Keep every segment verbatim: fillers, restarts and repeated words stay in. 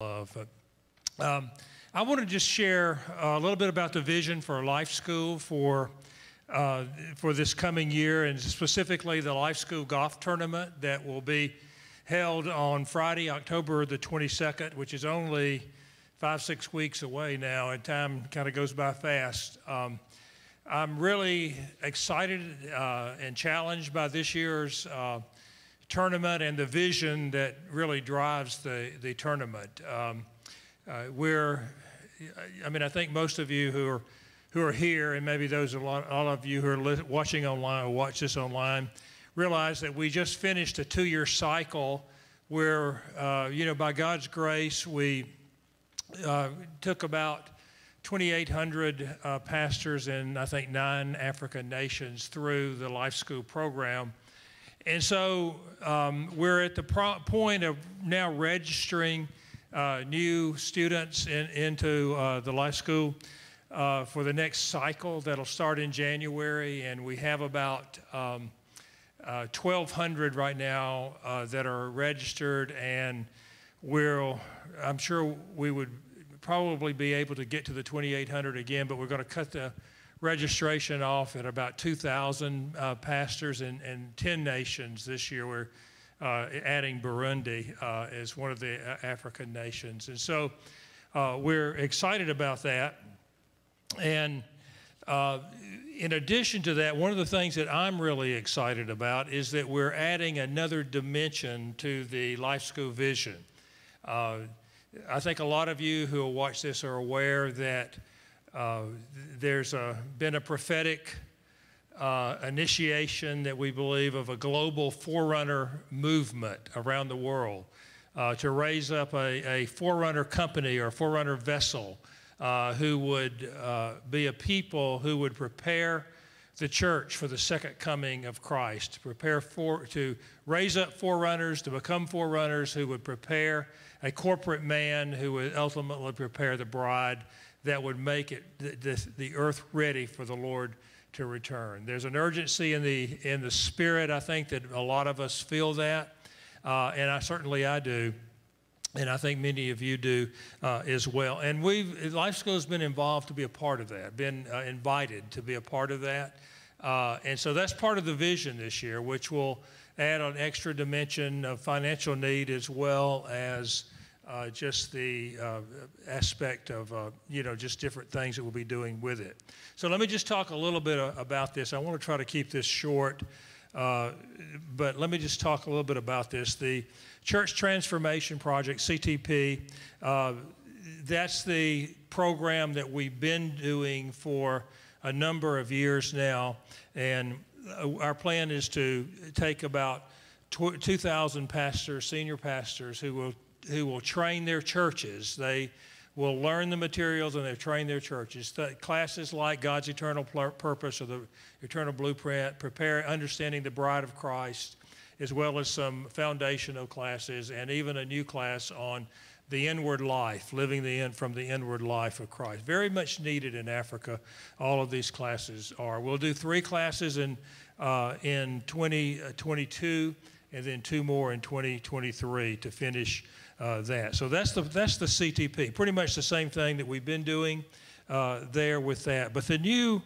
love. But, um, I want to just share a little bit about the vision for Life School for uh, for this coming year, and specifically the Life School golf tournament that will be held on Friday, October the twenty-second, which is only five, six weeks away now, and time kind of goes by fast. Um, I'm really excited uh, and challenged by this year's uh, tournament and the vision that really drives the, the tournament. Um, uh, we're, I mean, I think most of you who are, who are here, and maybe those a lot, all of you who are watching online or watch this online, realize that we just finished a two-year cycle where, uh, you know, by God's grace, we uh, took about twenty-eight hundred uh, pastors in, I think, nine African nations through the Life School program. And so um, we're at the pro point of now registering uh, new students in, into uh, the Life School uh, for the next cycle that'll start in January. And we have about um, uh, twelve hundred right now uh, that are registered, and we'll, I'm sure we would probably be able to get to the twenty-eight hundred again, but we're going to cut the registration off at about two thousand uh, pastors in, in ten nations this year. We're uh, adding Burundi uh, as one of the African nations. And so uh, we're excited about that. And uh, in addition to that, one of the things that I'm really excited about is that we're adding another dimension to the Life School vision. Uh, I think a lot of you who will watch this are aware that Uh, there's a, been a prophetic uh, initiation that we believe of a global forerunner movement around the world uh, to raise up a, a forerunner company or a forerunner vessel uh, who would uh, be a people who would prepare the church for the second coming of Christ, to prepare for, to raise up forerunners, to become forerunners who would prepare a corporate man who would ultimately prepare the bride that would make it th this, the earth ready for the Lord to return. There's an urgency in the in the spirit. I think that a lot of us feel that, uh, and I certainly I do, and I think many of you do uh, as well. And we've Life School has been involved to be a part of that, been uh, invited to be a part of that, uh, and so that's part of the vision this year, which will add an extra dimension of financial need as well as. Uh, just the uh, aspect of, uh, you know, just different things that we'll be doing with it. So let me just talk a little bit about this. I want to try to keep this short, uh, but let me just talk a little bit about this. The Church Transformation Project, C T P, uh, that's the program that we've been doing for a number of years now, and our plan is to take about two thousand pastors, senior pastors, who will who will train their churches. They will learn the materials and they'll train their churches. The classes like God's Eternal Purpose or the Eternal Blueprint, Prepare, Understanding the Bride of Christ, as well as some foundational classes and even a new class on the inward life, living the in, from the inward life of Christ. Very much needed in Africa, all of these classes are. We'll do three classes in, uh, in twenty twenty-two and then two more in twenty twenty-three to finish Uh, that. So that's the, that's the C T P, pretty much the same thing that we've been doing uh, there with that. But the new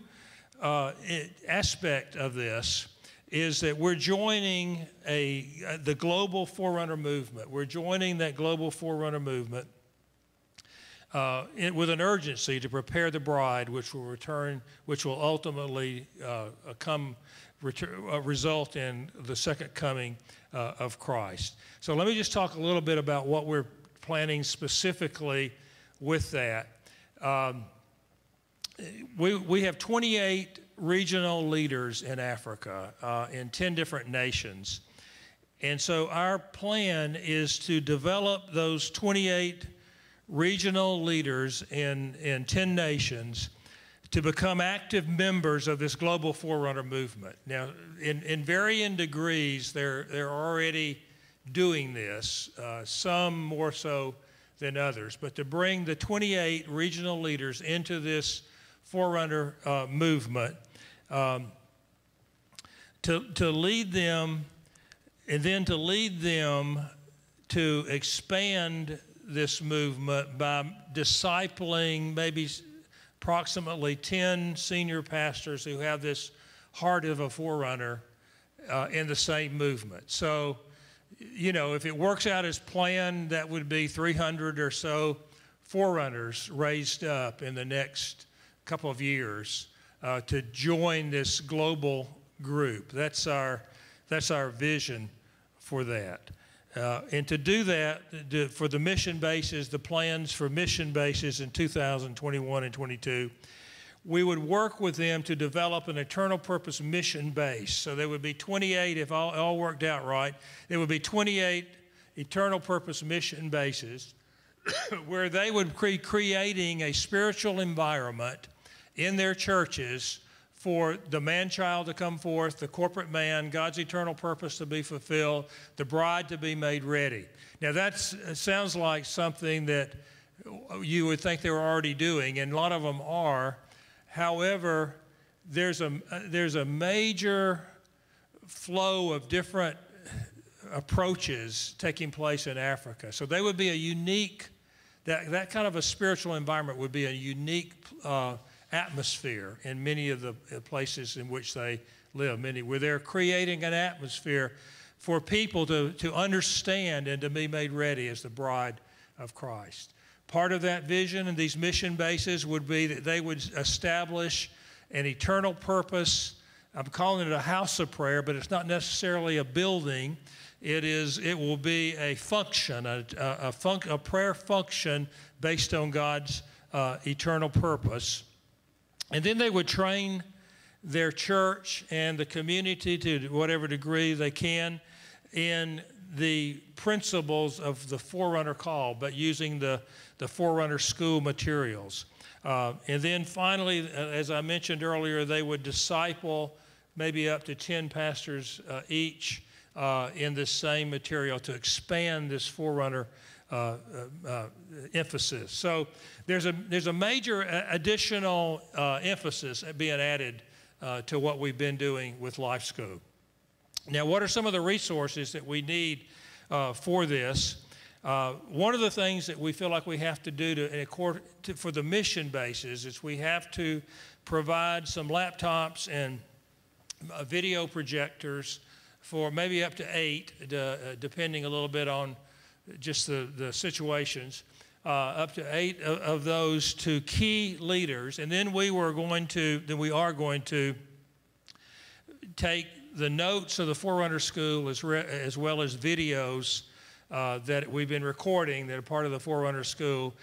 uh, it, aspect of this is that we're joining a, uh, the global forerunner movement. We're joining that global forerunner movement uh, in, with an urgency to prepare the bride, which will return, which will ultimately uh, come result in the second coming uh, of Christ. So let me just talk a little bit about what we're planning specifically with that. Um, we, we have twenty-eight regional leaders in Africa uh, in ten different nations. And so our plan is to develop those twenty-eight regional leaders in, in ten nations to become active members of this global forerunner movement. Now, in, in varying degrees, they're, they're already doing this, uh, some more so than others, but to bring the twenty-eight regional leaders into this forerunner uh, movement, um, to, to lead them, and then to lead them to expand this movement by discipling maybe approximately ten senior pastors who have this heart of a forerunner uh, in the same movement. So, you know, if it works out as planned, that would be three hundred or so forerunners raised up in the next couple of years uh, to join this global group. That's our, that's our vision for that. Uh, and to do that, to, for the mission bases, the plans for mission bases in two thousand twenty-one and twenty-two, we would work with them to develop an eternal purpose mission base. So there would be twenty-eight, if all, all worked out right, there would be twenty-eight eternal purpose mission bases where they would be creating a spiritual environment in their churches for the man-child to come forth, the corporate man, God's eternal purpose to be fulfilled, the bride to be made ready. Now that sounds like something that you would think they were already doing, and a lot of them are. However, there's a, there's a major flow of different approaches taking place in Africa. So they would be a unique, that, that kind of a spiritual environment would be a unique uh, atmosphere in many of the places in which they live, many where they're creating an atmosphere for people to, to understand and to be made ready as the bride of Christ. Part of that vision and these mission bases would be that they would establish an eternal purpose. I'm calling it a house of prayer, but it's not necessarily a building. It is, it will be a function, a, a, func a prayer function based on God's uh, eternal purpose. And then they would train their church and the community to whatever degree they can in the principles of the Forerunner call, but using the, the Forerunner School materials. Uh, and then finally, as I mentioned earlier, they would disciple maybe up to ten pastors uh, each uh, in this same material to expand this Forerunner Uh, uh, uh, emphasis. So there's a, there's a major additional uh, emphasis being added uh, to what we've been doing with Life School. Now, what are some of the resources that we need uh, for this? Uh, one of the things that we feel like we have to do to, to, for the mission bases is we have to provide some laptops and uh, video projectors for maybe up to eight, uh, depending a little bit on just the, the situations, uh, up to eight of, of those to key leaders. And then we were going to, then we are going to take the notes of the Forerunner School as, re, as well as videos uh, that we've been recording that are part of the Forerunner School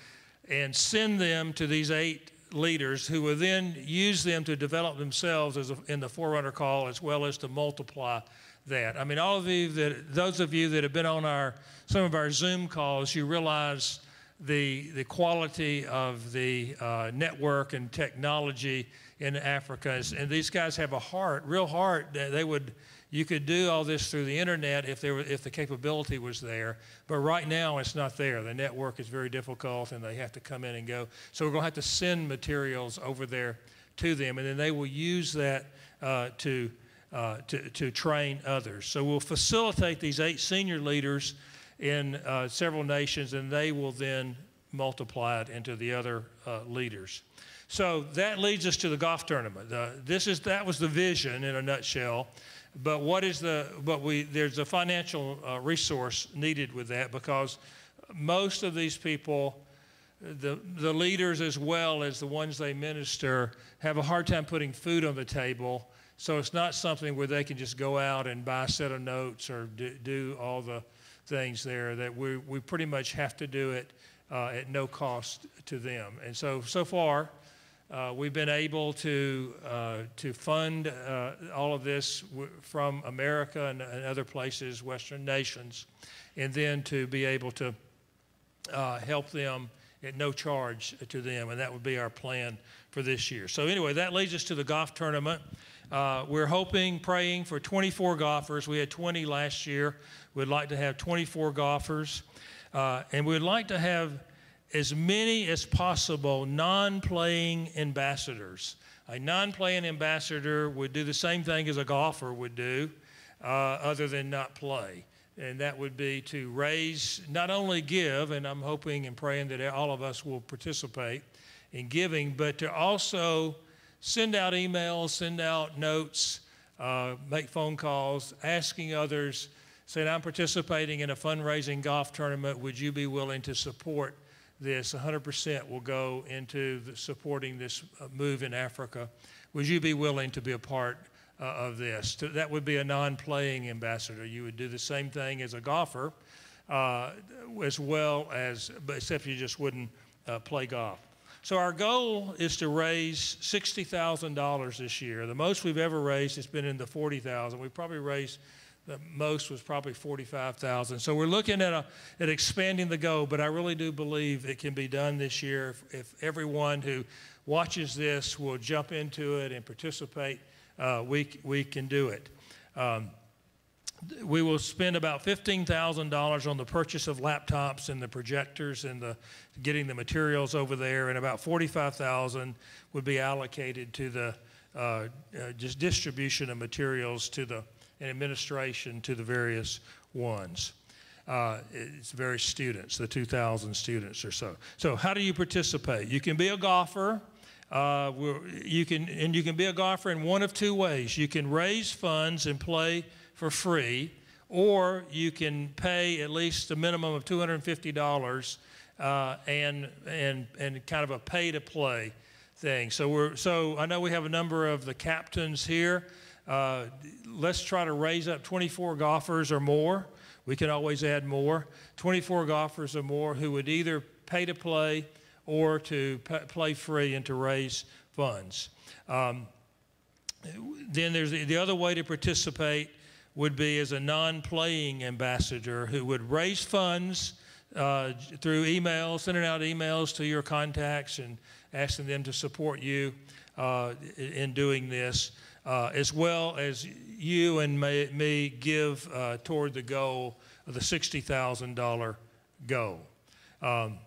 and send them to these eight leaders who will then use them to develop themselves as a, in the Forerunner call as well as to multiply that. I mean, all of you that, those of you that have been on our, some of our Zoom calls, you realize the, the quality of the uh, network and technology in Africa. And these guys have a heart, real heart, that they would, you could do all this through the internet if there were, if the capability was there. But right now it's not there. The network is very difficult and they have to come in and go. So we're gonna have to send materials over there to them, and then they will use that uh, to, Uh, to, to train others. So we'll facilitate these eight senior leaders in uh, several nations, and they will then multiply it into the other uh, leaders. So that leads us to the golf tournament. Uh, this is, that was the vision in a nutshell, but what is the, but we, there's a financial uh, resource needed with that, because most of these people, The, the leaders as well as the ones they minister, have a hard time putting food on the table. So it's not something where they can just go out and buy a set of notes or do, do all the things there. That we, we pretty much have to do it uh, at no cost to them. And so, so far, uh, we've been able to, uh, to fund uh, all of this w from America and, and other places, Western nations, and then to be able to uh, help them at no charge to them, and that would be our plan for this year. So anyway, that leads us to the golf tournament. Uh, we're hoping, praying for twenty-four golfers. We had twenty last year. We'd like to have twenty-four golfers, uh, and we'd like to have as many as possible non-playing ambassadors. A non-playing ambassador would do the same thing as a golfer would do, uh, other than not play. and that would be to raise, not only give, and I'm hoping and praying that all of us will participate in giving, but to also send out emails, send out notes, uh, make phone calls, asking others, saying, I'm participating in a fundraising golf tournament. Would you be willing to support this? one hundred percent will go into the supporting this move in Africa. Would you be willing to be a part uh, of this? To, that would be a non-playing ambassador. You would do the same thing as a golfer, uh, as well as, except you just wouldn't uh, play golf. So our goal is to raise sixty thousand dollars this year. The most we've ever raised has been in the forty thousand dollars. We probably raised, the most was probably forty-five thousand dollars. So we're looking at, a, at expanding the goal, but I really do believe it can be done this year if, if everyone who watches this will jump into it and participate, uh, we, we can do it. Um, We will spend about fifteen thousand dollars on the purchase of laptops and the projectors and the getting the materials over there, and about forty-five thousand dollars would be allocated to the uh, uh, just distribution of materials to the and administration to the various ones. Uh, it's various students, the two thousand students or so. So how do you participate? You can be a golfer. Uh, we're, you can and you can be a golfer in one of two ways. You can raise funds and play for free, or you can pay at least a minimum of two hundred fifty dollars uh, and and and kind of a pay-to-play thing. So we're so I know we have a number of the captains here. Uh, let's try to raise up twenty-four golfers or more. We can always add more. twenty-four golfers or more who would either pay-to-play or to play free and to raise funds. Um, then there's the, the other way to participate would be as a non-playing ambassador who would raise funds uh, through emails, sending out emails to your contacts and asking them to support you uh, in doing this, uh, as well as you and may, me give uh, toward the goal of the sixty thousand dollar goal. Um,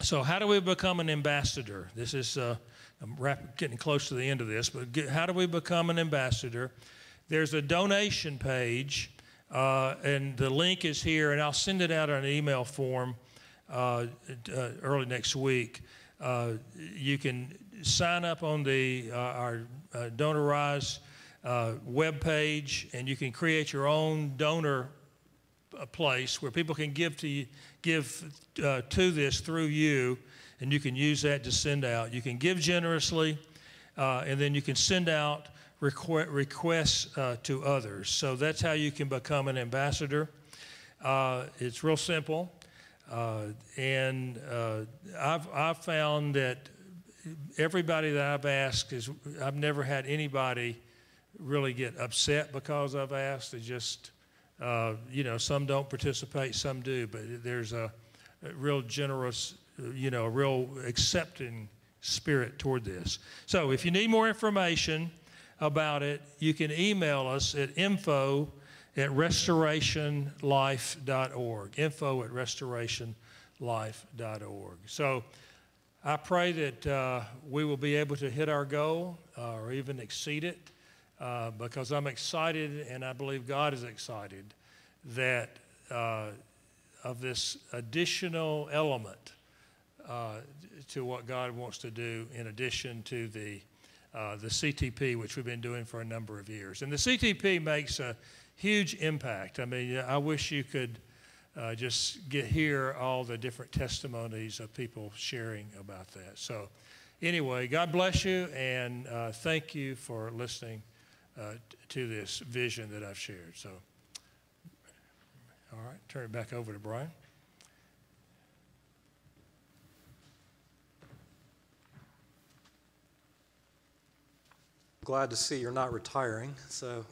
So how do we become an ambassador? This is, uh, I'm getting close to the end of this, but get, how do we become an ambassador? There's a donation page, uh, and the link is here, and I'll send it out on an email form uh, uh, early next week. Uh, you can sign up on the, uh, our uh, Donorize uh, webpage, and you can create your own donor a place where people can give to you, give uh, to this through you, and you can use that to send out. You can give generously, uh, and then you can send out requ requests uh, to others. So that's how you can become an ambassador. Uh, it's real simple, uh, and uh, I've I've found that everybody that I've asked is I've never had anybody really get upset because I've asked. They just Uh, you know, some don't participate, some do, but there's a, a real generous, you know, a real accepting spirit toward this. So if you need more information about it, you can email us at info at restoration life dot org, info at restoration life dot org. So I pray that uh, we will be able to hit our goal uh, or even exceed it. Uh, because I'm excited, and I believe God is excited that uh, of this additional element uh, to what God wants to do in addition to the, uh, the C T P, which we've been doing for a number of years. And the C T P makes a huge impact. I mean, I wish you could uh, just get hear all the different testimonies of people sharing about that. So anyway, God bless you, and uh, thank you for listening Uh, to this vision that I've shared. So, all right, turn it back over to Brian. Glad to see you're not retiring, so.